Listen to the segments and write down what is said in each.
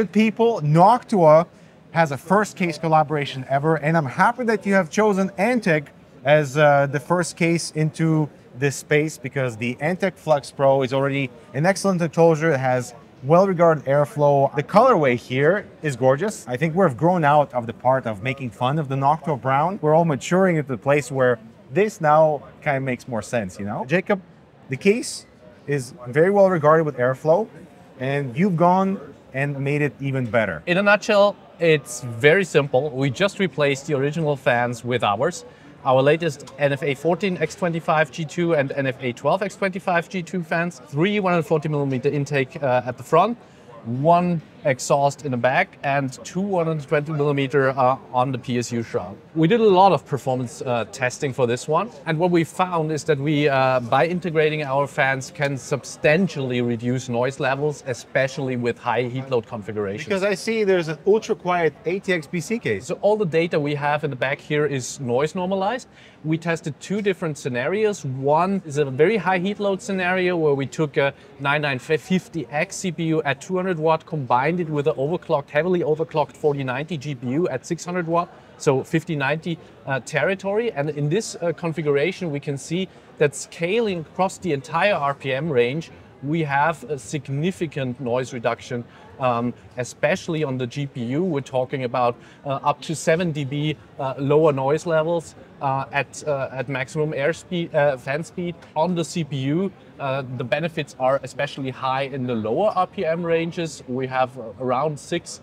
good people. Noctua has a first case collaboration ever, and I'm happy that you have chosen Antec as the first case into this space, because the Antec Flux Pro is already an excellent enclosure. It has well-regarded airflow. The colorway here is gorgeous. I think we've grown out of the part of making fun of the Noctua Brown. We're all maturing at the place where this now kind of makes more sense, you know? Jacob, the case is very well regarded with airflow, and you've gone and made it even better. In a nutshell, it's very simple. We just replaced the original fans with ours. Our latest NFA14X25G2 and NFA12X25G2 fans, 3 140mm intake at the front, 1 exhaust in the back, and 2 120mm on the PSU shroud. We did a lot of performance testing for this one, and what we found is that we, by integrating our fans, can substantially reduce noise levels, especially with high heat load configurations. Because I see there's an ultra-quiet ATX BC case. So all the data we have in the back here is noise normalized. We tested 2 different scenarios. One is a very high heat load scenario where we took a 9950X CPU at 200 watt combined it with an overclocked, heavily overclocked 4090 GPU at 600 watt, so 5090 territory. And in this configuration, we can see that scaling across the entire RPM range, we have a significant noise reduction, especially on the GPU. We're talking about up to 7 dB lower noise levels at maximum airspeed, fan speed. On the CPU, the benefits are especially high in the lower RPM ranges. We have around 6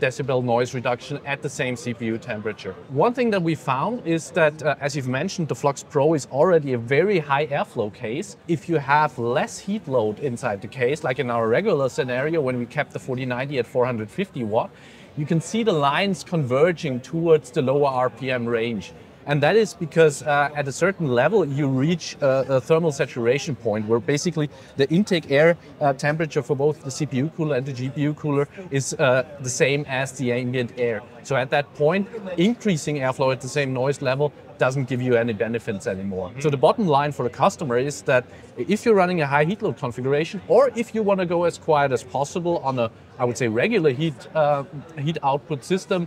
decibel noise reduction at the same CPU temperature. One thing that we found is that, as you've mentioned, the Flux Pro is already a very high airflow case. If you have less heat load inside the case, like in our regular scenario when we kept the 4090 at 450 watt, you can see the lines converging towards the lower RPM range. And that is because at a certain level, you reach a thermal saturation point where basically the intake air temperature for both the CPU cooler and the GPU cooler is the same as the ambient air. So at that point, increasing airflow at the same noise level doesn't give you any benefits anymore. So the bottom line for the customer is that if you're running a high heat load configuration, or if you want to go as quiet as possible on a, I would say, regular heat output system,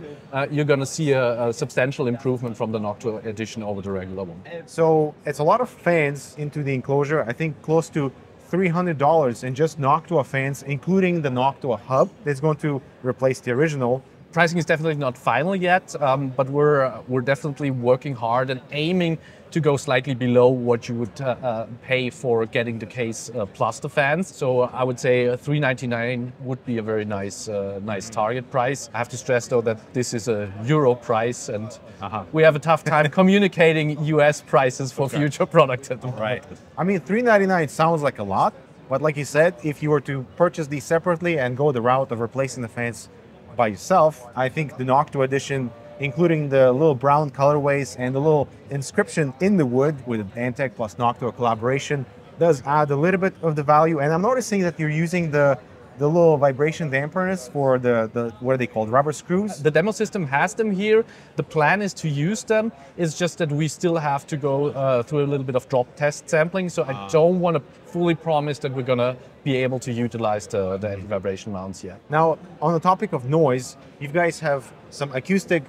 you're going to see a substantial improvement from the Noctua edition over the regular one. So it's a lot of fans into the enclosure. I think close to $300 in just Noctua fans, including the Noctua hub that's going to replace the original. Pricing is definitely not final yet, but we're definitely working hard and aiming to go slightly below what you would pay for getting the case plus the fans. So I would say $399 would be a very nice target price. I have to stress though that this is a Euro price, and we have a tough time communicating US prices for future products at the moment. Right. I mean, $399 sounds like a lot, but like you said, if you were to purchase these separately and go the route of replacing the fans by yourself, I think the Noctua edition, including the little brown colorways and the little inscription in the wood with Antec plus Noctua collaboration, does add a little bit of the value. And I'm noticing that you're using the little vibration dampeners for the what are they called, rubber screws? The demo system has them here. The plan is to use them. It's just that we still have to go through a little bit of drop test sampling. So I don't want to fully promise that we're going to be able to utilize the anti-vibration mounts yet. Now, on the topic of noise, you guys have some acoustic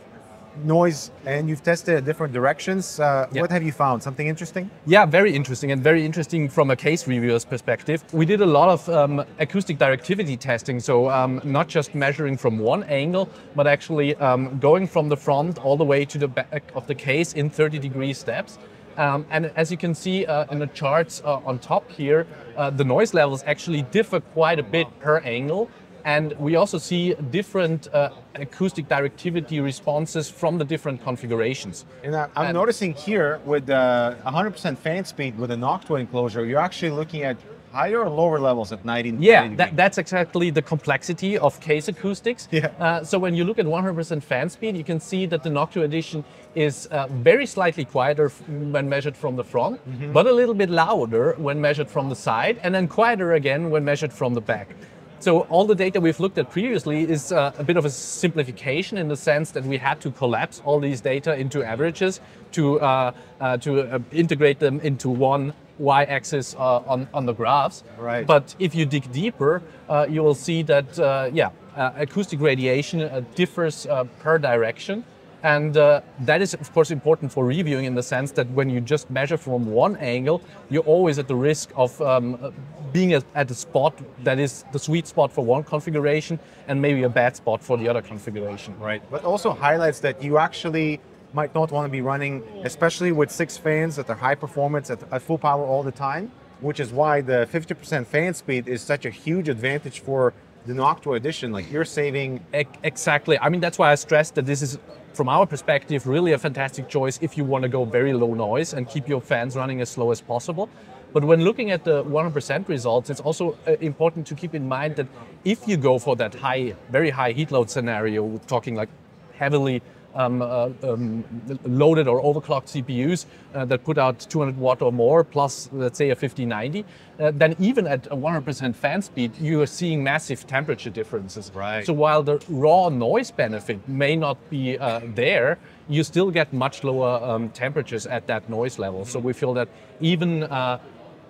noise and you've tested different directions. What have you found? Something interesting? Yeah, very interesting, and very interesting from a case reviewer's perspective. We did a lot of acoustic directivity testing, so not just measuring from one angle, but actually going from the front all the way to the back of the case in 30-degree steps. And as you can see in the charts on top here, the noise levels actually differ quite a bit per angle. And we also see different acoustic directivity responses from the different configurations. And I'm noticing here with 100% fan speed with a Noctua enclosure, you're actually looking at higher or lower levels at 90? Yeah, that's exactly the complexity of case acoustics. Yeah. So when you look at 100% fan speed, you can see that the Noctua edition is very slightly quieter when measured from the front, but a little bit louder when measured from the side, and then quieter again when measured from the back. So all the data we've looked at previously is a bit of a simplification, in the sense that we had to collapse all these data into averages to integrate them into one y-axis on the graphs. Right. But if you dig deeper, you will see that, yeah, acoustic radiation differs per direction. And that is, of course, important for reviewing in the sense that when you just measure from one angle, you're always at the risk of being at a spot that is the sweet spot for one configuration and maybe a bad spot for the other configuration. Right. But also highlights that you actually might not want to be running, especially with 6 fans that are high performance at full power all the time, which is why the 50% fan speed is such a huge advantage for the Noctua edition. Like, you're saving... Exactly. I mean, that's why I stressed that this is, from our perspective, really a fantastic choice if you want to go very low noise and keep your fans running as slow as possible. But when looking at the 100% results, it's also important to keep in mind that if you go for that high, very high heat load scenario, we're talking like heavily loaded or overclocked CPUs that put out 200 watt or more, plus let's say a 5090, then even at 100% fan speed, you are seeing massive temperature differences. Right. So while the raw noise benefit may not be there, you still get much lower temperatures at that noise level. So we feel that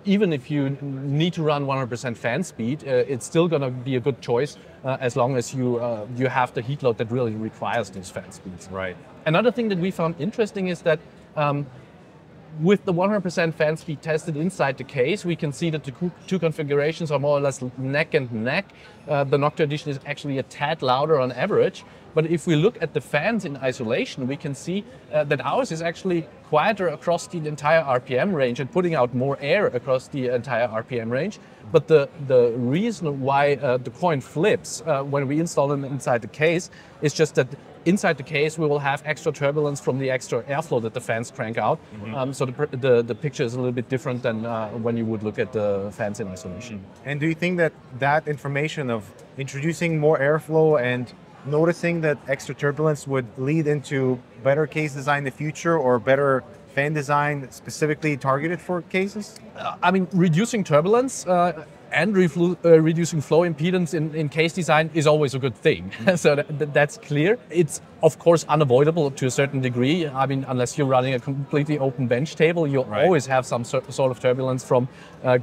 even if you need to run 100% fan speed, it's still going to be a good choice as long as you you have the heat load that really requires these fan speeds. Right. Another thing that we found interesting is that with the 100% fan speed tested inside the case, we can see that the two configurations are more or less neck and neck. The Noctua edition is actually a tad louder on average. But if we look at the fans in isolation, we can see that ours is actually quieter across the entire RPM range and putting out more air across the entire RPM range. But the reason why the coin flips when we install them inside the case is just that inside the case, we will have extra turbulence from the extra airflow that the fans crank out. Mm-hmm. So the picture is a little bit different than when you would look at the fans in isolation. And do you think that that information of introducing more airflow and noticing that extra turbulence would lead into better case design in the future or better fan design specifically targeted for cases? I mean, reducing turbulence and reducing flow impedance in case design is always a good thing. Mm-hmm. So that's clear. It's, of course, unavoidable to a certain degree. I mean, unless you're running a completely open bench table, you'll right. always have some sort of turbulence from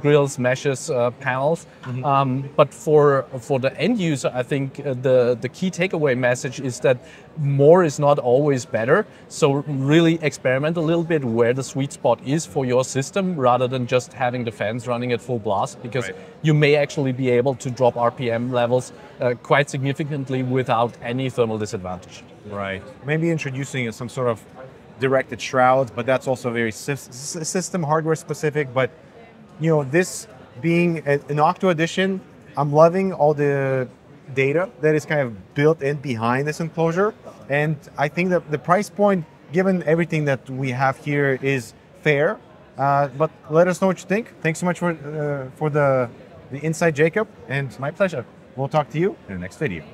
grills, meshes, panels. Mm-hmm. But for the end user, I think the key takeaway message is that more is not always better. So really experiment a little bit where the sweet spot is for your system, rather than just having the fans running at full blast, because right. you may actually be able to drop RPM levels quite significantly without any thermal disadvantage. Right. Maybe introducing some sort of directed shrouds, but that's also very system hardware specific. But, you know, this being an Noctua edition, I'm loving all the data that is kind of built in behind this enclosure. And I think that the price point, given everything that we have here, is fair. But let us know what you think. Thanks so much for the insight, Jacob. And my pleasure. We'll talk to you in the next video.